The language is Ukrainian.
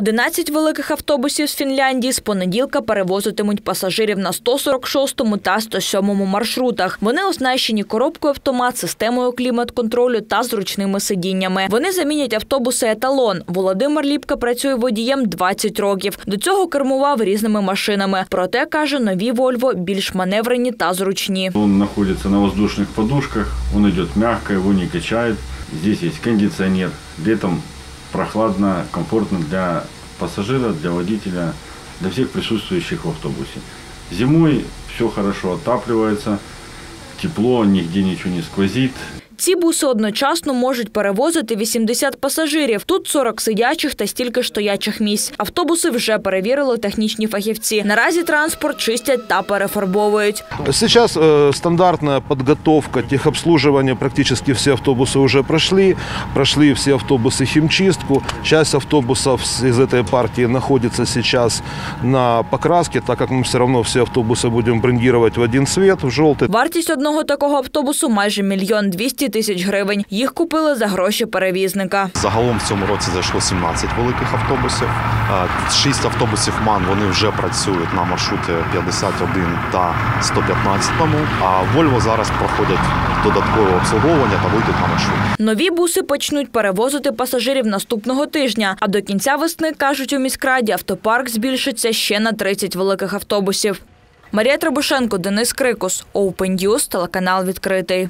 11 великих автобусів з Фінляндії з понеділка перевозитимуть пасажирів на 146-му та 107-му маршрутах. Вони оснащені коробкою автомат, системою клімат-контролю та зручними сидіннями. Вони замінять автобуси «Еталон». Володимир Ліпка працює водієм 20 років. До цього кермував різними машинами. Проте, каже, нові «Вольво» більш маневрені та зручні. Він знаходиться на воздушних подушках, він йде м'яко, його не качає. Тут є кондиціонер, літом прохладно, комфортно для пассажира, для водителя, для всех присутствующих в автобусе. Зимой все хорошо отапливается, тепло, нигде ничего не сквозит. Ці буси одночасно можуть перевозити 80 пасажирів. Тут 40 сидячих та стільки ж стоячих місць. Автобуси вже перевірили технічні фахівці. Наразі транспорт чистять та перефарбовують. Зараз стандартна підготовка, техобслуговування, практично всі автобуси вже пройшли. Пройшли всі автобуси хімчистку. Часть автобусів з цієї партії знаходиться зараз на покрасці, так як ми все одно всі автобуси будемо брендувати в один цвіт, в жовтий. Вартість одного такого автобусу майже 1 200 000 гривень. Їх купили за гроші перевізника. Загалом в цьому році зайшло 17 великих автобусів. 6 автобусів «Ман» вони вже працюють на маршрути 51 та 115. А «Вольво» зараз проходять додаткове обслуговування та вийдуть на маршрут. Нові буси почнуть перевозити пасажирів наступного тижня. А до кінця весни, кажуть у міськраді, автопарк збільшиться ще на 30 великих автобусів. Марія Требушенко, Денис Крикус. Open News, телеканал «Відкритий».